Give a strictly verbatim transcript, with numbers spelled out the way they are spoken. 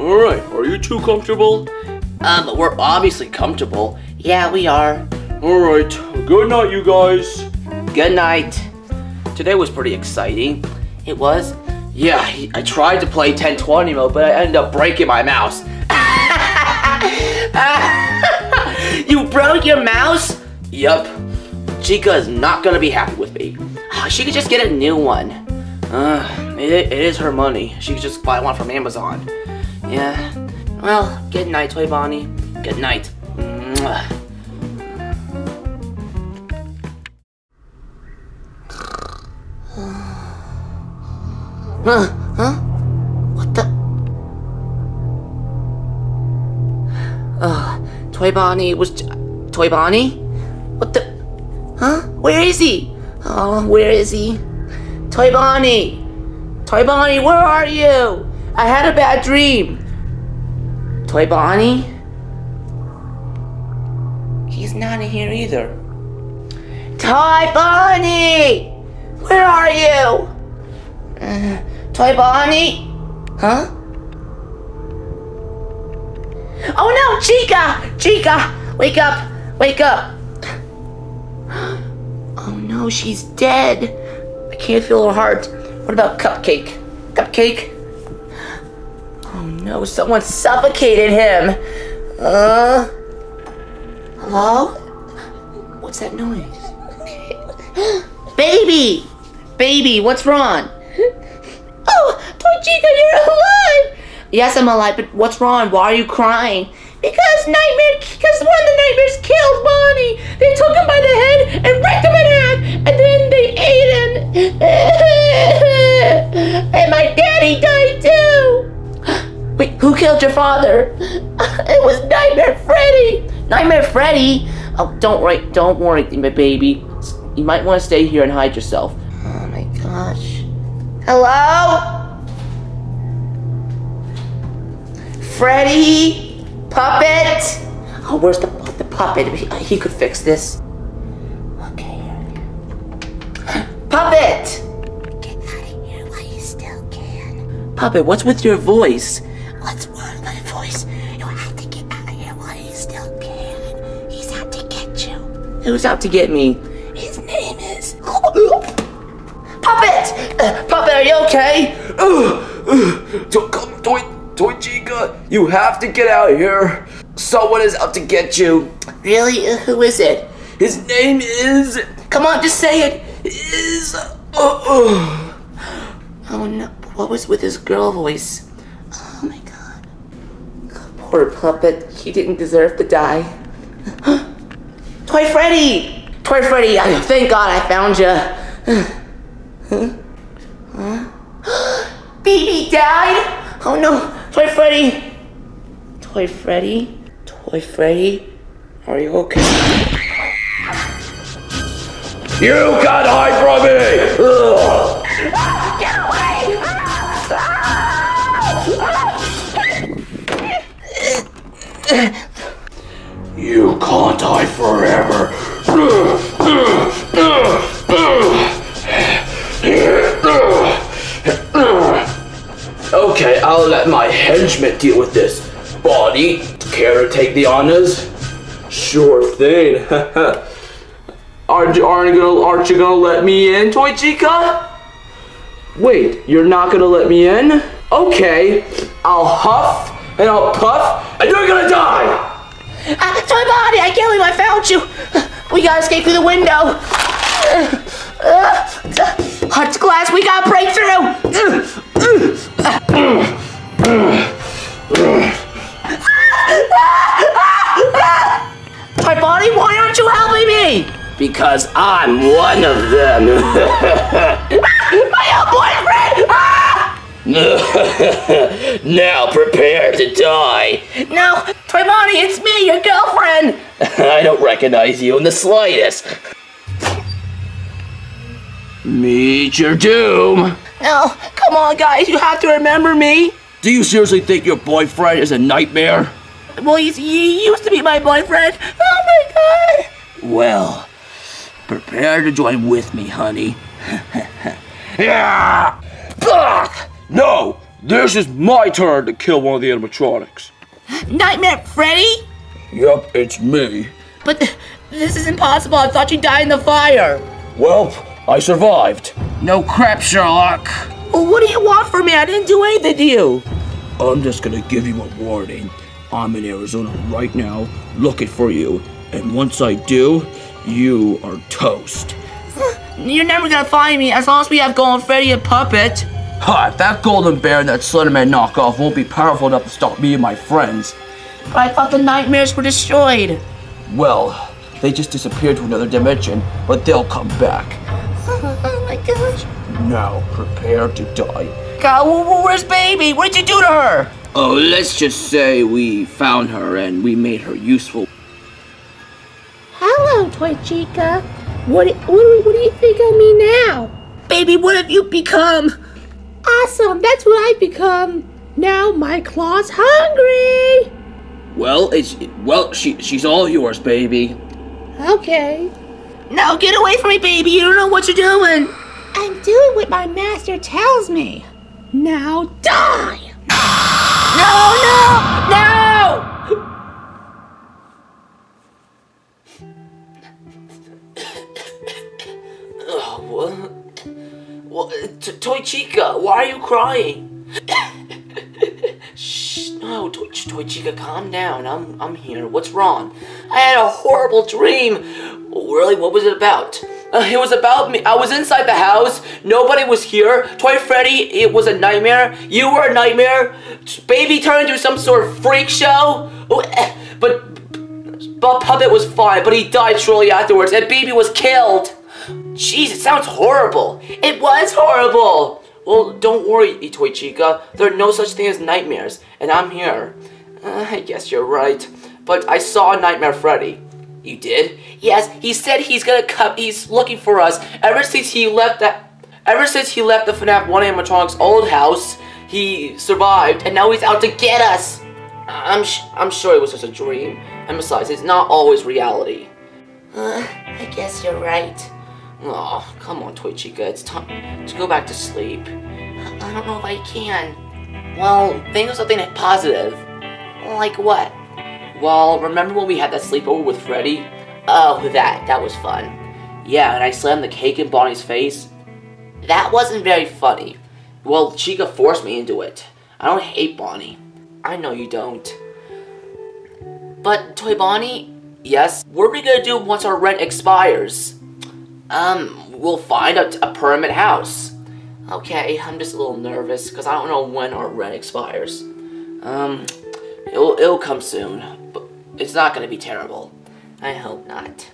Alright, are you two comfortable? Um, we're obviously comfortable. Yeah, we are. Alright, good night, you guys. Good night. Today was pretty exciting. It was? Yeah, I tried to play ten twenty mode, but I ended up breaking my mouse. You broke your mouse? Yup. Chica is not gonna be happy with me. She could just get a new one. Uh, it, it is her money. She could just buy one from Amazon. Yeah. Well, good night, Toy Bonnie. Good night. Mwah. Huh? Huh? What the? Ugh. Toy Bonnie was... Toy Bonnie? What the? Huh? Where is he? Oh, where is he? Toy Bonnie! Toy Bonnie, where are you? I had a bad dream! Toy Bonnie? He's not in here either. Toy Bonnie! Where are you? Uh, Toy Bonnie? Huh? Oh no! Chica! Chica! Wake up! Wake up! Oh no, she's dead! I can't feel her heart. What about Cupcake? Cupcake? Oh no, someone suffocated him! Uh... Hello? What's that noise? Baby! Baby, what's wrong? Oh, Toy Chica, you're alive! Yes, I'm alive, but what's wrong? Why are you crying? Because Nightmare, because one of the Nightmares killed Bonnie! They took him by the head and ripped him in half, and then they ate him! And my daddy died too! Wait, who killed your father? It was Nightmare Freddy! Nightmare Freddy? Oh, don't worry, don't worry, my baby. You might want to stay here and hide yourself. Oh my gosh. Hello? Freddy? Puppet? Oh, where's the, the puppet? He, he could fix this. Okay. Puppet! Get out of here while you still can. Puppet, what's with your voice? What's wrong with my voice? You have to get out of here while you still can. He's out to get you. Who's out to get me? His name is... Puppet! Uh, Puppet, are you okay? Don't come, Toy, Toy Chica. You have to get out of here. Someone is out to get you. Really? Uh, who is it? His name is... Come on, just say it. Is... Uh, uh. Oh no, what was with his girl voice? Oh my god. Poor Puppet, he didn't deserve to die. Toy Freddy! Toy Freddy, I, thank god I found you. Huh? Huh? Baby died? Oh no! Toy Freddy! Toy Freddy? Toy Freddy? Are you okay? You can't hide from me! Ugh. Get away! You can't hide forever! Okay, I'll let my henchmen deal with this. Bonnie, care to take the honors? Sure thing. aren't, you, aren't, you gonna, aren't you gonna let me in, Toy Chica? Wait, you're not gonna let me in? Okay, I'll huff and I'll puff and you're gonna die! Uh, Toy Bonnie, I can't believe I found you! We gotta escape through the window! Uh, uh, Hearts glass, we gotta break through! Toy Bonnie, why aren't you helping me? Because I'm one of them. My old boyfriend! Now prepare to die. No, Toy Bonnie, it's me, your girlfriend. I don't recognize you in the slightest. Meet your doom! No, come on guys, you have to remember me! Do you seriously think your boyfriend is a nightmare? Well, he's, he used to be my boyfriend! Oh my god! Well, prepare to join with me, honey. Yeah! No! This is my turn to kill one of the animatronics. Nightmare Freddy? Yup, it's me. But th this is impossible. I thought you died in the fire. Well, I survived. No crap, Sherlock. Well, what do you want from me? I didn't do anything to you. I'm just gonna give you a warning. I'm in Arizona right now, looking for you. And once I do, you are toast. You're never gonna find me as long as we have Golden Freddy and Puppet. Ha, if that Golden Bear and that Slenderman knockoff won't be powerful enough to stop me and my friends. But I thought the nightmares were destroyed. Well, they just disappeared to another dimension, but they'll come back. Oh my gosh. Now prepare to die. God, where's Baby? What did you do to her? Oh, let's just say we found her and we made her useful. Hello, Toy Chica. What, what, what do you think of me now? Baby, what have you become? Awesome, that's what I've become. Now my claw's hungry. Well, it's well, she she's all yours, baby. Okay. Now get away from me, baby. You don't know what you're doing. I'm doing what my master tells me. Now die. No, no, no! Oh, what? What, Toy Chica, why are you crying? Shh, no, Toy, Toy Chica, calm down. I'm, I'm here. What's wrong? I had a horrible dream. Really, what was it about? Uh, it was about me. I was inside the house. Nobody was here. Toy Freddy, it was a nightmare. You were a nightmare. Baby turned into some sort of freak show. But, but Puppet was fine, but he died shortly afterwards, and Baby was killed. Jeez, it sounds horrible. It was horrible. Well, don't worry, Toy Chica. There are no such thing as nightmares, and I'm here. Uh, I guess you're right. But I saw Nightmare Freddy. You did? Yes. He said he's gonna come. He's looking for us. Ever since he left that, ever since he left the FNAF one animatronic's old house, he survived, and now he's out to get us. I'm, sh I'm sure it was just a dream. And besides, it's not always reality. Uh, I guess you're right. Oh, come on, Toy Chica, it's time to go back to sleep. I don't know if I can. Well, think of something positive. Like what? Well, remember when we had that sleepover with Freddy? Oh, that, that was fun. Yeah, and I slammed the cake in Bonnie's face. That wasn't very funny. Well, Chica forced me into it. I don't hate Bonnie. I know you don't. But, Toy Bonnie? Yes? What are we gonna do once our rent expires? Um, we'll find a, a permanent house. Okay, I'm just a little nervous because I don't know when our rent expires. Um, it'll, it'll come soon, but it's not going to be terrible. I hope not.